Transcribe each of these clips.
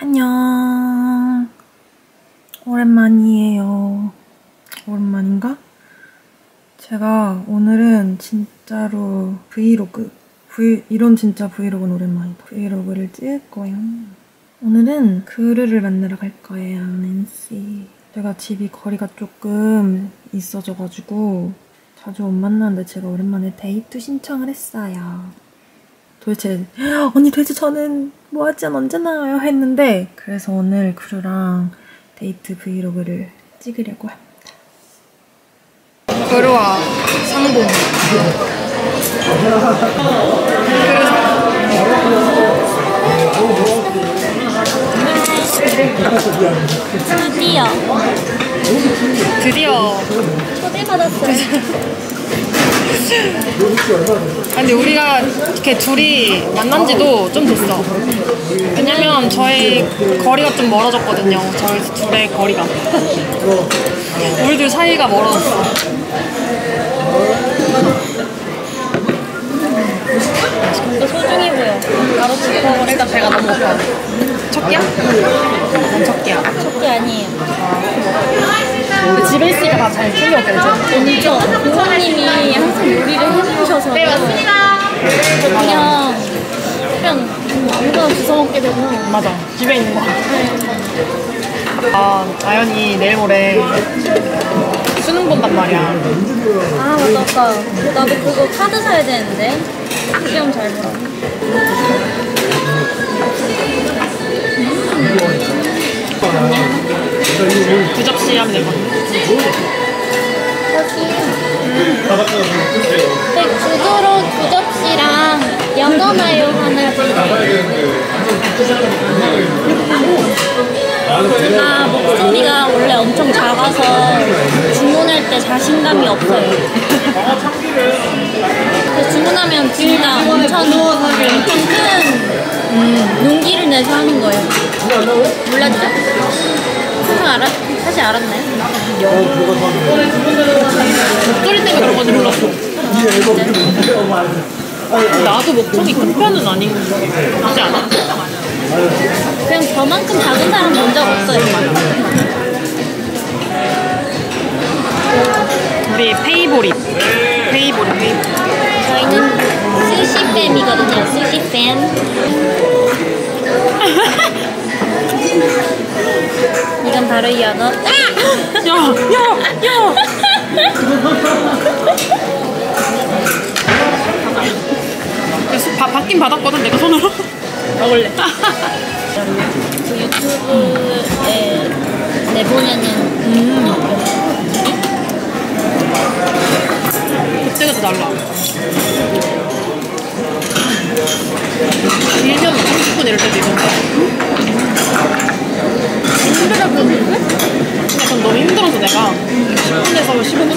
안녕. 오랜만이에요. 오랜만인가? 제가 오늘은 진짜로 이런 진짜 브이로그는 오랜만이다. 브이로그를 찍을 거예요. 오늘은 그루를 만나러 갈 거예요, 낸시. 제가 집이 거리가 조금 있어져가지고 자주 못 만나는데 제가 오랜만에 데이트 신청을 했어요. 도대체 언니 도대체 저는 뭐하지 언제 나와요? 했는데 그래서 오늘 그루랑 데이트 브이로그를 찍으려고 합니다. 그루와 상봉. 드디어 초대받았어요. 근데 우리가 이렇게 둘이 만난 지도 좀 됐어. 왜냐면 저희 거리가 좀 멀어졌거든요. 저희 둘의 거리가 우리 둘 사이가 멀어졌어. 소중해 보여. 바로 찍어. 일단 배가 너무 고파. 첫끼야? 난 첫끼야. 첫끼 아니에요. 근데 집에 있으니까 다 잘 챙겨가죠. 먼저 부모님이 항상 요리를 해주셔서 네, 맞습니다. 그냥 아무거나 주워 먹게 되고. 맞아, 집에 있는 거. 아, 아연이 내일 모레 수능 본단 말이야. 아, 맞다. 나도 그거 카드 사야 되는데. 시험 잘 보라. 부적 시험 내봐. 네, 구두로 부적시랑 연어마요 하나 보세요. 제가 목소리가 원래 엄청 작아서 주문할 때 자신감이 없어요. 주문하면 진짜 엄청 큰 용기를 내서 하는 거예요. 몰랐죠? 사실 알았나요? 목소리 때문에 그런 건지 몰랐어. 나도 목청이 큰 편은 아닌 것 같지 않아? 그냥 저만큼 작은 사람 본 적 없어요. 우리 페이보릿. 저희는 스시팸이거든요. 스시팸. 이건 바로 연어. 받긴 받았거든, 내가 손으로. 먹을래. 그 유튜브에 내보내는 그때가 달라. 밀면 30분 이럴 때도 있는데 힘들다고 했는데? 근데 전 너무 힘들어서 내가 10분에서 15분?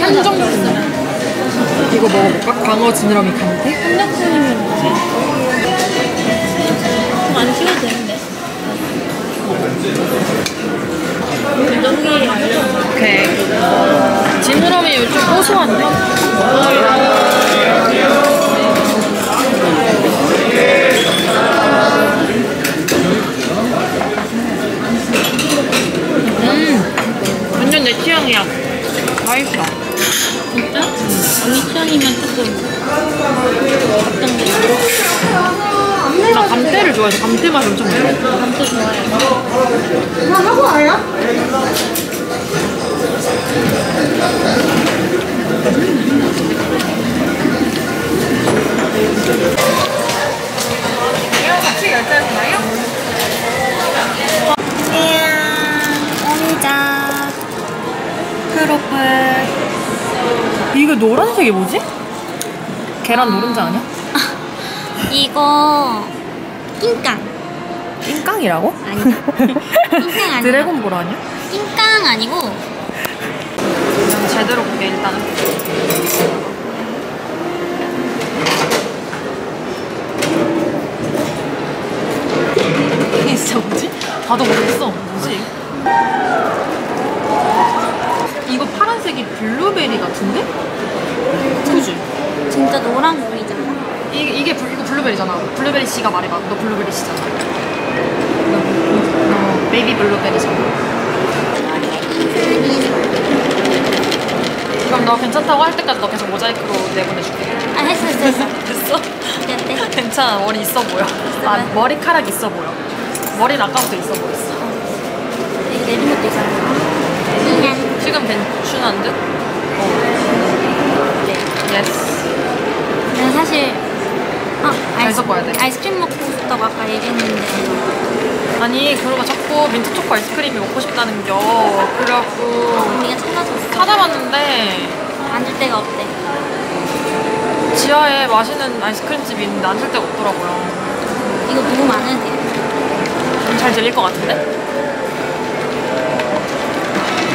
한정수 이거 먹어볼까? 광어 지느러미 간대? 한정수님은 뭐지? 좀 안 쉬워도 되는데? 오케이. 지느러미 요즘 고소한데? 완전 내 취향이야. 맛있어. 진짜? 언니 취향이면 조금 걱정돼. 나 감태를 좋아해서 감태 맛이 엄청 매워. 감태 좋아해. 나 하고 와요? 같이 결제하시나요? 안녕. 크로플. 이거 노란색이 뭐지? 계란 노른자 아니야? 이거 낑깡이라고? 아니. 낑깡 아니야. 드래곤볼 아니야? 낑깡 아니고. 제대로 볼게 일단은. 이게 진짜 뭐지? 봐도 모르겠어. 뭐지? 지가 말해봐. 너 블루베리시잖아. 너 베이비 블루베리잖아. 그럼 너 괜찮다고 할 때까지 너 계속 모자이크로 내보내줄게. 아, 했어. 됐어? 됐대. 괜찮아. 머리 있어 보여. 아, 머리카락 있어 보여. 머리는 아까부터 있어 보였어. 내린 것도 있어. 지금 괜춘한 듯? 네. 예스. 난 사실 잘 섞어야 돼. 아이스크림 먹고 싶다고 아까 얘기했는데. 아니, 그러고 자꾸 민트 초코 아이스크림이 먹고 싶다는 겨. 그래갖고 언니가 찾아줬어. 찾아봤는데 앉을 데가 없대. 지하에 맛있는 아이스크림 집이 있는데 앉을 데가 없더라고요. 이거 너무 많은데? 좀 잘 들릴 것 같은데?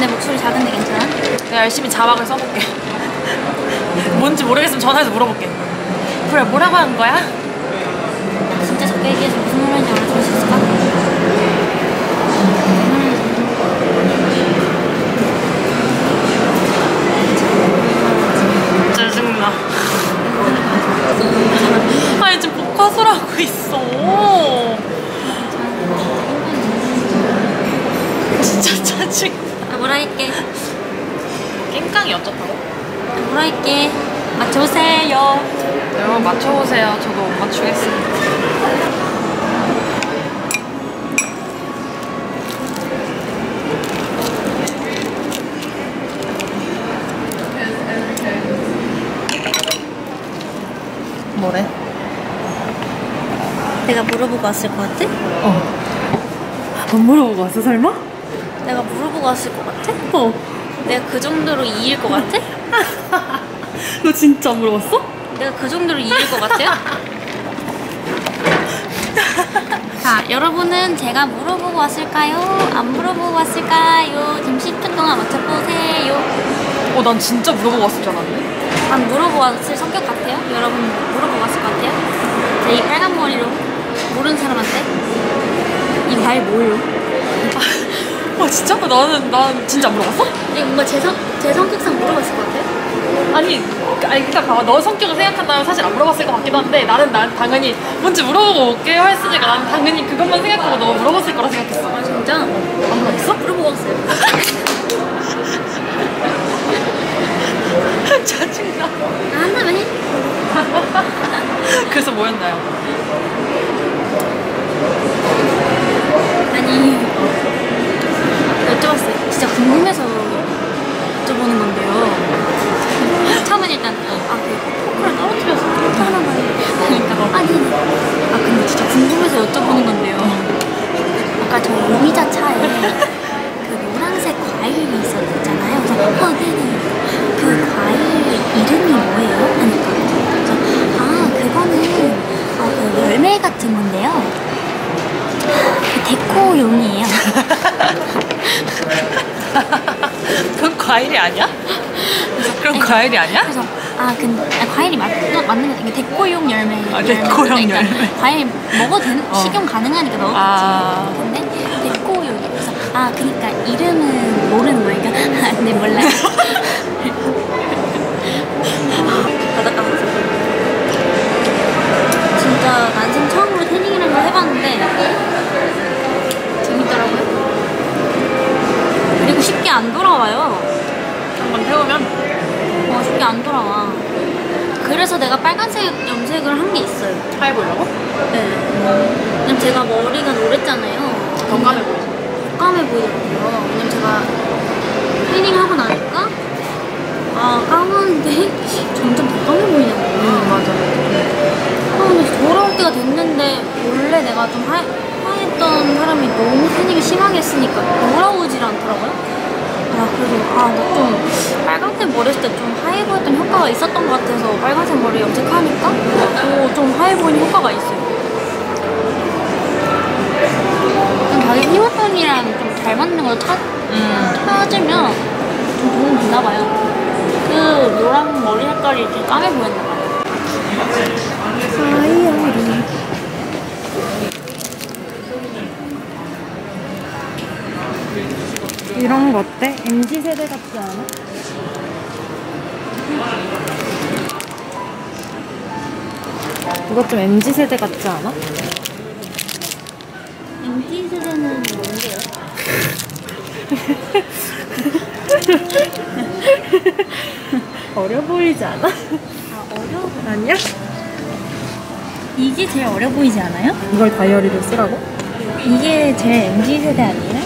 내 목소리 작은데 괜찮아? 내가 열심히 자막을 써볼게. 뭔지 모르겠으면 전화해서 물어볼게. 그래, 뭐라고 한 거야? 진짜 작게 얘기해서 무슨 말인지 알아들을 수 있을까? 짜증나. 아니, 지금 복화술 하고 있어. 진짜 짜증나. 뭐라 할게. 깽깡이 어쩌다고? 뭐라 할게. 맞춰오세요. 여러분, 맞춰오세요. 저도 못 맞추겠습니다. 뭐래? 내가 물어보고 왔을 것 같아? 어. 안 물어보고 왔어, 설마? 내가 물어보고 왔을 것 같아? 어. 내가 그 정도로 이길 것 같아? 너 진짜 안 물어봤어? 내가 그 정도로 이길 것 같아요? 자, 여러분은 제가 물어보고 왔을까요? 안 물어보고 왔을까요? 지금 10분 동안 맞춰보세요. 어, 난 진짜 물어보고 왔을 줄 알았네. 난 물어보고 왔을 성격 같아요? 여러분 물어보고 왔을 것 같아요? 제 이 빨간 머리로 모르는 사람한테 이 말 뭐요? 와, 진짜? 난 진짜 안 물어봤어? 근데 뭔가 제 성격상 물어봤을 것 같아? 아니 일단 봐봐. 너 성격을 생각한다면 사실 안 물어봤을 것 같기도 한데 나는 당연히 뭔지 물어보고 올게요 했으니까 난 당연히 그것만 생각하고 너 물어봤을 거라 생각했어. 아, 진짜? 안 물어봤어? 물어보고 왔어요. 짜증나. 나 한다면 해. 그래서 뭐였나요? 아니, 여쭤봤어요. 진짜 궁금해서 여쭤보는 건데요. 처음엔 일단 포크를 떨어뜨려서 어떻게 하는 거예요? 그러니까 근데 진짜 궁금해서 여쭤보는 건데요. 아까 저 오미자 차에 그 노란색 과일이 있었잖아요. 그래서 네네. 그 과일 이름이 뭐예요? 그래서 그거는 그 열매 같은 건데요. 그 데코용이에요. 그건 과일이 아니야? 그럼 과일이 아니야? 그래서 과일이 맞는 거. 이게 데코용 열매. 아, 데코용 열매. 그러니까 과일 먹어도 되는, 식용 가능하니까 넣었지. 근데 데코용. 그래서 그러니까 이름은 모르는 거야. 그러니까 근데 몰라. 진짜 난생 처음으로 태닝이라는 걸 해봤는데 재밌더라고요. 그리고 쉽게 안 돌아와요. 한번 태우면? 쉽게 안 돌아와. 그래서 내가 빨간색 염색을 한 게 있어요. 하얘 보려고? 네. 왜냐면 제가 머리가 노랬잖아요. 건강해 보이죠? 건강해 보이더라고요. 왜냐면 제가 클리닝하고 나니까 까만데 점점 더 까매 보이냐고. 맞아. 근데 돌아올 때가 됐는데 원래 내가 좀 했던 사람이 너무 태닝이 심하게 했으니까 돌아오질 않더라고요. 그래서 나 좀 빨간색 머리 했을 때 좀 하얘 보였던 효과가 있었던 것 같아서 빨간색 머리 염색하니까 좀 하얘 보이는 효과가 있어요. 자기 피부톤이랑 좀 잘 맞는 걸 찾으면 좀 도움이 되나 봐요. 그 노란 머리 색깔이 좀 까매 보였나 봐요. 이런 거 어때? MZ 세대 같지 않아? 이거 좀 MZ세대 같지 않아? MZ세대는 뭔데요? 어려 보이지 않아? 아, 어려 보이지 아니야? 이게 제일 어려 보이지 않아요? 이걸 다이어리로 쓰라고? 이게 제일 MZ세대 아니에요?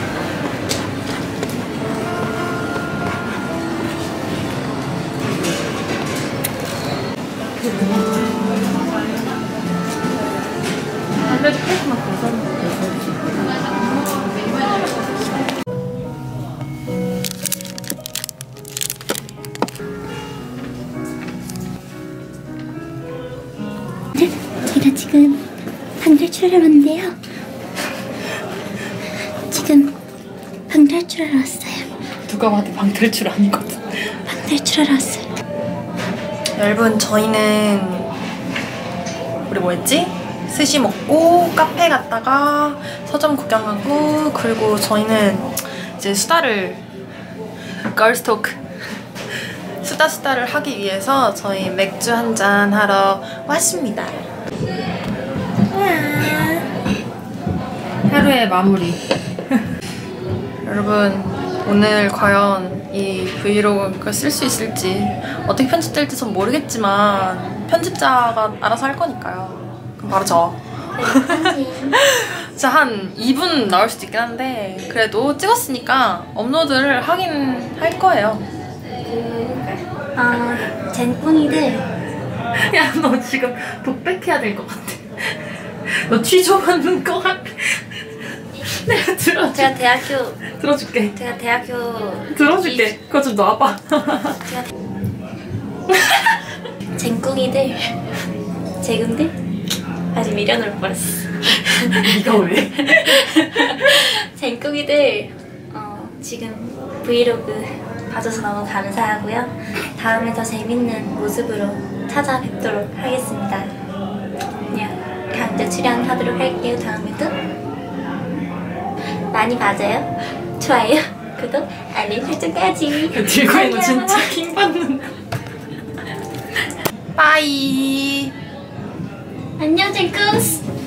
제가 지금 방탈출하러 왔는데요. 지금 방탈출하러 왔어요. 누가 봐도 방탈출 아니거든. 방탈출하러 왔어요. 여러분, 저희는 우리 뭐였지? 스시 먹고 카페 갔다가 서점 구경 가고, 그리고 저희는 이제 수다를 걸스토크 수다를 하기 위해서 저희 맥주 한잔 하러 왔습니다. 하루의 마무리. 여러분, 오늘 과연 이 브이로그를 쓸 수 있을지, 어떻게 편집될지 전 모르겠지만 편집자가 알아서 할 거니까요. 그럼 바로 저. 진짜 한 2분 나올 수도 있긴 한데 그래도 찍었으니까 업로드를 하긴 할 거예요. 젠뿡이들, 야, 너 지금 독백해야 될 것 같아. 너 취조받는 것 같아. 내가 들어줄게. 제가 대학교 들어줄게. 제가 대학교 들어줄게. 그거 좀 놔봐. 젠뿡이들, 재근들 아직 미련을 못 버렸어. 이거 왜? 젠뿡이들, 지금 브이로그 봐줘서 너무 감사하고요. 다음에 더 재밌는 모습으로 찾아뵙도록 하겠습니다. 그냥 다음 주 출연하도록 할게요. 다음에도 많이 봐줘요. 좋아요, 구독, 알림 설정까지. 들고 있는 거 진짜 킹받는다. 빠이. 안녕, 젠꿈스.